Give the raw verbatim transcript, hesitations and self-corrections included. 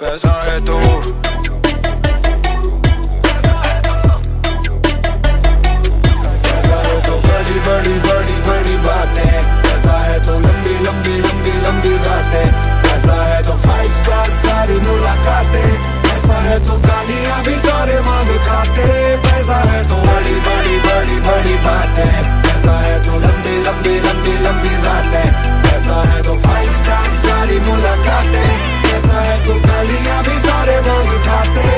पैसा है तो पैसा है तो बड़ी बड़ी बड़ी बड़ी बातें, पैसा है तो लंबी लंबी लंबी लंबी बातें, पैसा है तो फाइव स्टार सारी मुलाकातें, पैसा है तो गालियां भी सारे मांग खाते, पैसा है तो बड़ी बड़ी बड़ी बड़ी बातें, पैसा है तो लंबी लंबी लंबी लंबी रातें, पैसा है तो फाइव स्टार सारी मुलाकातें, पैसा है तो गालियां भी सारे मांग खाते।